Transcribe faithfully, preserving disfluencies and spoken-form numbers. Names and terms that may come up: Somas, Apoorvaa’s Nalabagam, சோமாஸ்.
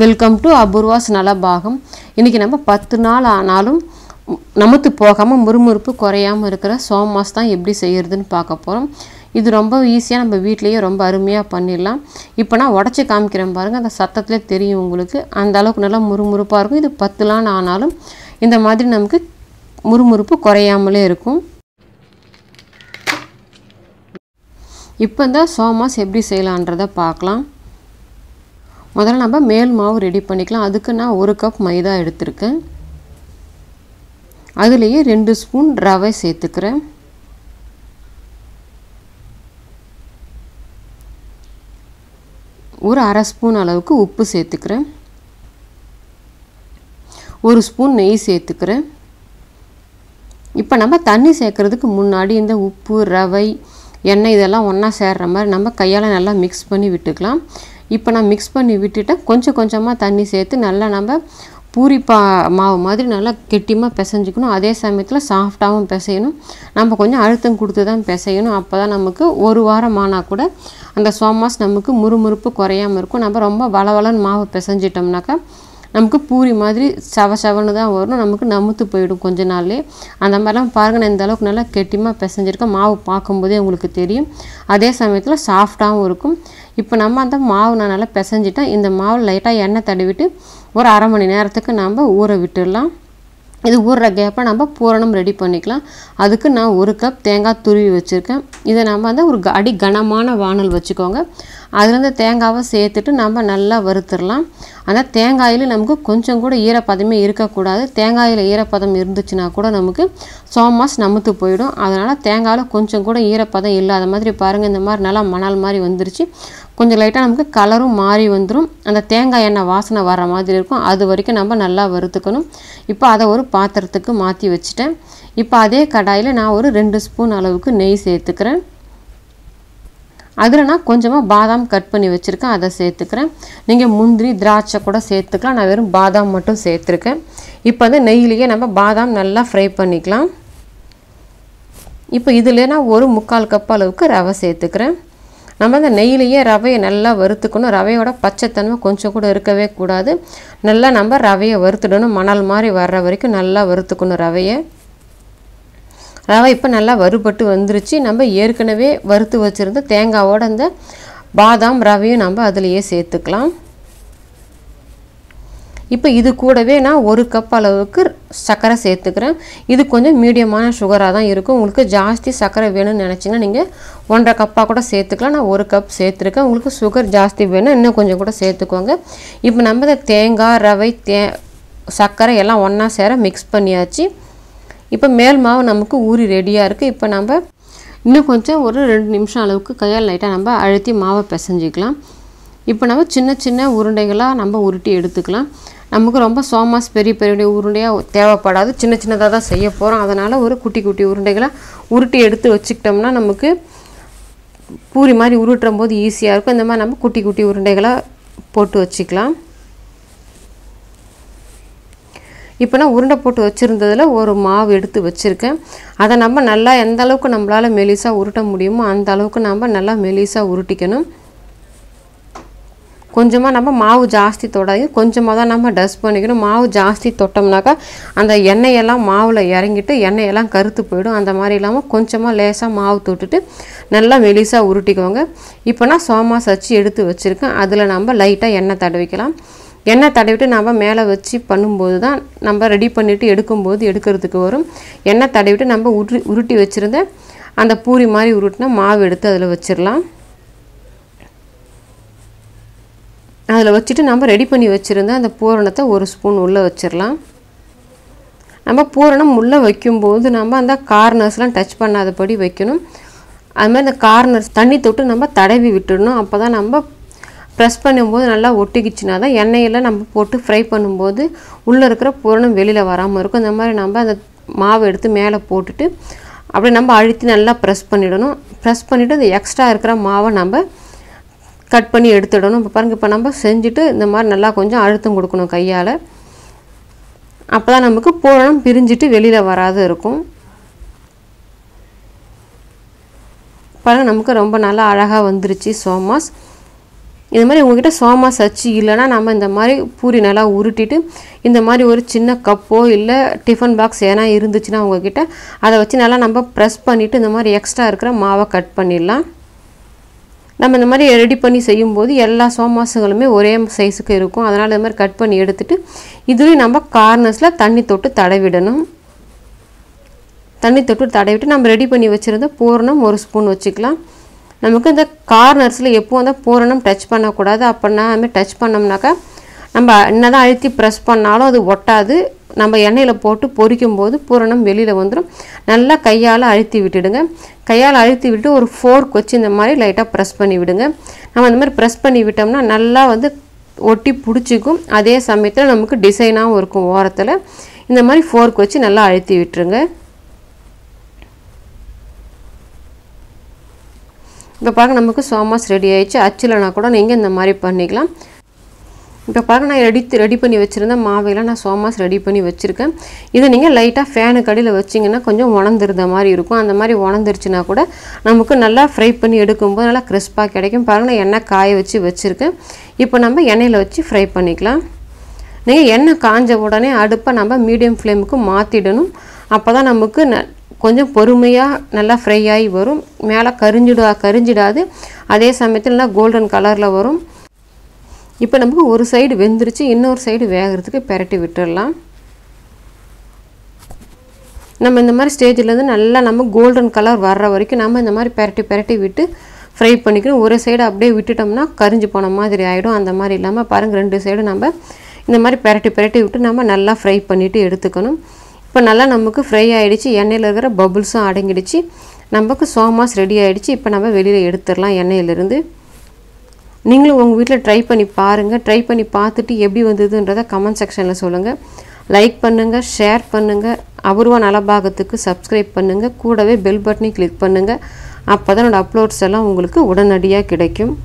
Welcome to Apoorvaa's Nalabagam. இன்னைக்கு நம்ம பத்து நாள் ஆனாலும் நமத்து போகாம முறுமுறுப்பு குறையாம இருக்கிற சோமாஸ் தான் எப்படி செய்யிறதுன்னு பார்க்க போறோம். இது ரொம்ப ஈஸியா நம்ம வீட்லயே ரொம்ப அருமையா பண்ணிரலாம். இப்போ நான் உடைச்சு காமிக்கிறேன் பாருங்க. அந்த சத்தத்திலே தெரியும் உங்களுக்கு. அந்த அளவுக்கு நல்லா முறுமுறுப்பா இருக்கும். இது பத்து நாள் ஆனாலும் இந்த மாதிரி நமக்கு முறுமுறுப்பு குறையாமலே இருக்கும். இப்போ இந்த சோமாஸ் எப்படி செய்யலாம்ன்றத பார்க்கலாம். முதல்ல நம்ம மேல் மாவு ரெடி பண்ணிக்கலாம். அதுக்கு நான் ஒரு கப் மைதா எடுத்துக்கிறேன். அதுலயே ரெண்டு ஸ்பூன் ரவை சேர்த்துக்கிறேன். ஒரு அரை ஸ்பூன் அளவுக்கு உப்பு சேர்த்துக்கிறேன். ஒரு ஸ்பூன் நெய் சேர்த்துக்கிறேன். இப்போ நம்ம தண்ணி சேர்க்கிறதுக்கு முன்னாடி இந்த உப்பு ரவை எண்ணெய் இதெல்லாம் ஒண்ணா சேர்ற மாதிரி நம்ம கையால நல்லா மிக்ஸ் பண்ணி விட்டுக்கலாம். இப்போ நான் mix பண்ணி விட்டுட்ட கொஞ்சம் கொஞ்சமா தண்ணி சேர்த்து நல்லா நம்ம பூரி மாவு மாதிரி நல்லா கெட்டிமா பிசைஞ்சிக்கணும். அதே சமயத்துல சாஃப்ட்டாவும் பிசையணும். நம்ம கொஞ்சம் அழுத்தம் கொடுத்து தான் பிசையணும். அப்பதான் நமக்கு ஒரு வாரம் ஆனா கூட அந்த சோமாஸ் நமக்கு முறுமுறுப்பு குறையாம இருக்கும். நம்ம ரொம்ப வளவளன்னு மாவு பிசைஞ்சிட்டோம்னாக்க நமக்கு பூரி மாதிரி சவசவன்னு தான் வரும். நமக்கு நமுத்து போய்டும் கொஞ்ச நாள்ல. அந்த மாதிரிலாம் பாருங்க இந்த அளவுக்கு நல்லா கெட்டிமா பிசைஞ்சிருக்க மாவு பாக்கும்போதே உங்களுக்கு தெரியும். அதே சமயத்துல சாஃப்ட்டாவும் இருக்கும். இப்போ நம்ம அந்த மாவு நல்லா பிசைஞ்சிட்டா இந்த மாவு லைட்டா எண்ணெய் தடவிட்டு ஒரு அரை மணி நேரத்துக்கு நாம ஊற விட்டுறலாம். இது ஊறற கேப்ப நம்ம பூரணம் ரெடி பண்ணிக்கலாம். அதுக்கு நான் ஒரு கப் தேங்காய் துருவி வச்சிருக்கேன். இத நாம அந்த ஒரு அடி கனமான வாணல் வச்சுக்கோங்க. அதிலிருந்து தேங்காவை சேர்த்துட்டு நாம நல்லா வறுத்துறலாம். அந்த தேங்காயில நமக்கு கொஞ்சம் கூட ஈரப்பதமே இருக்க கூடாது. தேங்காயில ஈரப்பதம் இருந்துச்சுனா கூட நமக்கு சோமாஸ் நமுத்து போய்டும். அதனால தேங்காயில கொஞ்சம் கூட ஈரப்பதம் இல்லாத மாதிரி பாருங்க இந்த மாதிரி நல்லா மணல் மாதிரி வந்துருச்சு. கொஞ்சம் லைட்டா நமக்கு கலரும் மாறி வந்துரும். அந்த தேங்காய் எண்ணெய் வாசனை வர மாதிரி இருக்கும். அது வரைக்கும் நம்ம நல்லா வறுத்துக்கணும். இப்போ அத ஒரு பாத்திரத்துக்கு மாத்தி வச்சிட்டேன். இப்போ அதே கடாயில நான் ஒரு ரெண்டு ஸ்பூன் அளவுக்கு நெய் சேர்த்துக்கிறேன். அதுல நான் கொஞ்சமா பாதாம் கட் பண்ணி வச்சிருக்கேன். அத சேர்த்துக்கிறேன். நீங்க முந்திரி திராட்சை கூட சேர்த்துக்கலாம். நான் வெறும் பாதாம் மட்டும் சேர்த்துக்கிறேன். இப்போ அந்த நெய்யிலேயே நம்ம பாதாம் நல்லா ஃப்ரை பண்ணிக்கலாம். இப்போ இதுல நான் ஒரு முக்கால் கப் அளவுக்கு ரவை சேர்த்துக்கிறேன். நம்ம அந்த நெய்யிலேயே ரவையை நல்லா வறுத்துக்கணும். ரவையோட பச்சை தன்மை கொஞ்சம் கூட இருக்கவே கூடாது. நல்லா நம்ம ரவையை வறுத்துடணும். மணல் மாதிரி வர்ற வரைக்கும் நல்லா வறுத்துக்கணும் ரவையை. ரவை இப்போ நல்லா வறுபட்டு வந்துருச்சு. நம்ம ஏற்கனவே வறுத்து வச்சிருந்த தேங்காவோட அந்த பாதாம் ரவையும் நம்ம அதுலயே சேர்த்துக்கலாம். இப்போ இது கூடவே நான் ஒரு கப் அளவுக்கு சக்கரை சேர்த்துக்கிறேன். இது கொஞ்சம் மீடியமான சுகரா தான் இருக்கும். உங்களுக்கு ஜாஸ்தி சக்கரை வேணும்னு நினைச்சீங்கன்னா நீங்க ஒன்றரை கப்பா கூட சேர்த்துக்கலாம். நான் ஒரு கப் சேர்த்துக்கிறேன். உங்களுக்கு சுகர் ஜாஸ்தி வேணும் இன்னும் கொஞ்சம் கூட சேர்த்துக்கோங்க. இப்போ நம்ம இந்த தேங்காய் ரவை சக்கரை எல்லாம் ஒண்ணா சேர மிக்ஸ் பண்ணியாச்சு. இப்போ மேல் மாவு நமக்கு ஊறி ரெடியா இருக்கு. இப்போ நம்ம இன்னும் கொஞ்சம் ஒரு ரெண்டு நிமிஷம் அளவுக்கு கையால் லைட்டா நம்ம அழுத்தி மாவை பிசைஞ்சிக்கலாம். இப்போ நம்ம சின்ன சின்ன உருண்டைகளா நம்ம உருட்டி எடுத்துக்கலாம். நமக்கு ரொம்ப சோமாஸ் பெரிய பெரிய உருண்டையா தேவைப்படாது. சின்ன சின்னதா தான் செய்ய போறோம். அதனால ஒரு குட்டி குட்டி உருண்டைகளா உருட்டி எடுத்து வச்சிட்டோம்னா நமக்கு பூரி மாதிரி உருட்டும்போது ஈஸியா இருக்கும். இந்த மாதிரி நம்ம குட்டி குட்டி உருண்டைகளா போட்டு வச்சிக்கலாம். இப்போ நான் உருண்டை போட்டு வச்சிருந்ததுல ஒரு மாவு எடுத்து வச்சிருக்கேன். அதை நம்ம நல்லா எந்த அளவுக்கு நம்மளால மெலிசா உருட்ட முடியுமோ அந்த அளவுக்கு நம்ம நல்லா மெலிசா உருட்டிக்கணும். கொஞ்சமா நம்ம மாவு ஜாஸ்தி தொடாது. கொஞ்சமா தான் நம்ம டஸ்ட் பண்ணிக்கணும். மாவு ஜாஸ்தி தொட்டோம்னாக்கா அந்த எண்ணெய் எல்லாம் மாவுல இறங்கிட்டு எண்ணெய் எல்லாம் கருத்து போய்டும். அந்த மாதிரி இல்லாம கொஞ்சமா லேசா மாவு தொட்டுட்டு நல்லா மெலிசா உருட்டிக்கோங்க. இப்போ நான் சோமாஸ் அச்சு எடுத்து வச்சிருக்கேன். அதுல நம்ம லைட்டா எண்ணெய் தடவிக்கலாம். எண்ணெய் தடவிட்டு நாம மேலே வச்சு பண்ணும்போது தான் நம்ம ரெடி பண்ணிட்டு எடுக்கும்போது எடுக்கிறதுக்கு வரும். எண்ணெய் தடவிட்டு நம்ம உரு உருட்டி வச்சிருந்த அந்த பூரி மாதிரி உருட்டினா மாவு எடுத்து அதில் வச்சிடலாம். அதில் வச்சுட்டு நம்ம ரெடி பண்ணி வச்சிருந்த அந்த பூரணத்தை ஒரு ஸ்பூன் உள்ள வச்சிடலாம். நம்ம பூரணம் உள்ள வைக்கும்போது நம்ம அந்த கார்னர்ஸ்லாம் டச் பண்ணாதபடி வைக்கணும். அது மாதிரி அந்த கார்னர்ஸ் தண்ணி தொட்டு நம்ம தடவி விட்டுடணும். அப்போ தான் நம்ம ப்ரெஸ் பண்ணும்போது நல்லா ஒட்டிக்கிச்சுனா தான் எண்ணெயில் நம்ம போட்டு ஃப்ரை பண்ணும்போது உள்ளே இருக்கிற பூரணம் வெளியில் வராமல் இருக்கும். இந்த மாதிரி நம்ம அந்த மாவு எடுத்து மேலே போட்டுட்டு அப்படியே நம்ம அழுத்தி நல்லா ப்ரெஸ் பண்ணிடணும். ப்ரெஸ் பண்ணிவிட்டு அந்த எக்ஸ்ட்ரா இருக்கிற மாவை நம்ம கட் பண்ணி எடுத்துடணும். இப்போ பாருங்க இப்போ நம்ம செஞ்சுட்டு இந்த மாதிரி நல்லா கொஞ்சம் அழுத்தம் கொடுக்கணும் கையால். அப்போ தான் நமக்கு பூரணம் பிரிஞ்சிட்டு வெளியில் வராது இருக்கும். பாருங்கள் நமக்கு ரொம்ப நல்லா அழகாக வந்துருச்சு சோமாஸ். இந்த மாதிரி உங்ககிட்ட சோமாஸ் அச்சு இல்லனா நாம இந்த மாதிரி பூரி நல்லா உருட்டிட்டு இந்த மாதிரி ஒரு சின்ன கப்போ இல்ல டிபன் பாக்ஸ் ஏனா இருந்துச்சுனா உங்ககிட்ட அத வச்சு நல்லா நம்ம பிரஸ் பண்ணிட்டு இந்த மாதிரி எக்ஸ்ட்ரா இருக்குற மாவை கட் பண்ணிடலாம் நம்ம இந்த மாதிரி ரெடி பண்ணி செய்யும்போது எல்லா சோமாஸ்களுமே ஒரே சைஸ்க்கு இருக்கும் அதனால இந்த மாதிரி கட் பண்ணி எடுத்துட்டு இதுல நம்ம கார்னர்ஸ்ல தண்ணி தொட்டு தடவிடணும் தண்ணி தொட்டு தடவிட்டு நம்ம ரெடி பண்ணி வச்சிருந்த பூரணம் ஒரு ஸ்பூன் வெச்சுக்கலாம் நமக்கு இந்த கார்னர்ஸ்ல எப்பவும் அந்த பூரணம் டச் பண்ண கூடாது அப்பனா நாம டச் பண்ணோம்னாக்க நம்ம என்னதான் அழுத்தி பிரஸ் பண்ணாலும் அது ஒட்டாது நம்ம எண்ணெயில போட்டு பொரிக்கும்போது பூரணம் வெளியில வந்துரும் நல்லா கையால அழுத்தி விட்டுடுங்க கையால அழுத்தி விட்டு ஒரு ஃபோர்க் வச்சு இந்த மாதிரி லைட்டா பிரஸ் பண்ணி விடுங்க நாம இந்த மாதிரி பிரஸ் பண்ணி விட்டோம்னா நல்லா வந்து ஒட்டி பிடிச்சுக்கும் அதே சமயத்துல நமக்கு டிசைனாவும் இருக்கும் ஓரத்துல இந்த மாதிரி ஃபோர்க் வச்சு நல்லா அழுத்தி விட்டுருங்க இப்ப பாருங்க நமக்கு சோமாஸ் ரெடி ஆயிச்சு அச்சிலனா கூட நீங்க இந்த மாதிரி பண்ணிக்கலாம் இப்ப பாருங்க நான் ரெடி ரெடி பண்ணி வச்சிருந்த மாவையில நான் சோமாஸ் ரெடி பண்ணி வச்சிருக்கேன் இது நீங்க லைட்டா ஃபேன் கடியில வச்சீங்கன்னா கொஞ்சம் உணந்திருந்த மாதிரி இருக்கும் அந்த மாதிரி உணந்திருச்சுனா கூட நமக்கு நல்லா ஃப்ரை பண்ணி எடுக்கும்போது நல்லா கிறிஸ்பா கிடைக்கும் பாருங்க நான் எண்ணெய் காய வச்சு வச்சிருக்கேன் இப்போ நம்ம எண்ணெயில வச்சு ஃப்ரை பண்ணிக்கலாம் நீங்க எண்ணெய் காஞ்ச உடனே அடுப்பை நம்ம மீடியம் ஃப்ளேமுக்கு மாத்திடணும் அப்பதான் நமக்கு கொஞ்சம் பொறுமையா நல்லா ஃப்ரை ஆயி வரும் மேல கரிஞ்சிடா கரிஞ்சிடாது அதே சமயத்துல நல்லா கோல்டன் கலர்ல வரும் இப்போ நமக்கு ஒரு சைடு வெந்திருச்சு இன்னொரு சைடு வேகிறதுக்கு பரட்டி விட்டுறலாம் நம்ம இந்த மாதிரி ஸ்டேஜ்ல இருந்து நல்லா நம்ம கோல்டன் கலர் வர்ற வரைக்கும் நாம இந்த மாதிரி பரட்டி பரட்டி விட்டு ஃப்ரை பண்ணிக்கணும் ஒரு சைடு அப்படியே விட்டுட்டோம்னா கரிஞ்சு போன மாதிரி ஆயிடும் அந்த மாதிரி இல்லாம பாருங்க ரெண்டு சைடு நம்ம இந்த மாதிரி பரட்டி பரட்டி விட்டு நாம நல்லா ஃப்ரை பண்ணிட்டு எடுத்துக்கணும் இப்போ நல்லா நமக்கு ஃப்ரை ஆயிடுச்சு எண்ணெயில இருக்கிற பபிள்ஸும் அடங்கிடுச்சு நமக்கு சோமாஸ் ரெடி ஆயிடுச்சு இப்போ நம்ம வெளியில எடுத்துறலாம் எண்ணெயில இருந்து நீங்களும் உங்க வீட்ல ட்ரை பண்ணி பாருங்க ட்ரை பண்ணி பார்த்துட்டு எப்படி வந்ததுன்றத கமெண்ட் செக்ஷன்ல சொல்லுங்க லைக் பண்ணுங்க ஷேர் பண்ணுங்க அபூர்வா நலபாகத்துக்கு சப்ஸ்கிரைப் பண்ணுங்க கூடவே பெல் பட்டனை கிளிக் பண்ணுங்க அப்பதான் என்னோட அப்லோட்ஸ் எல்லாம் உங்களுக்கு உடனடியாக கிடைக்கும்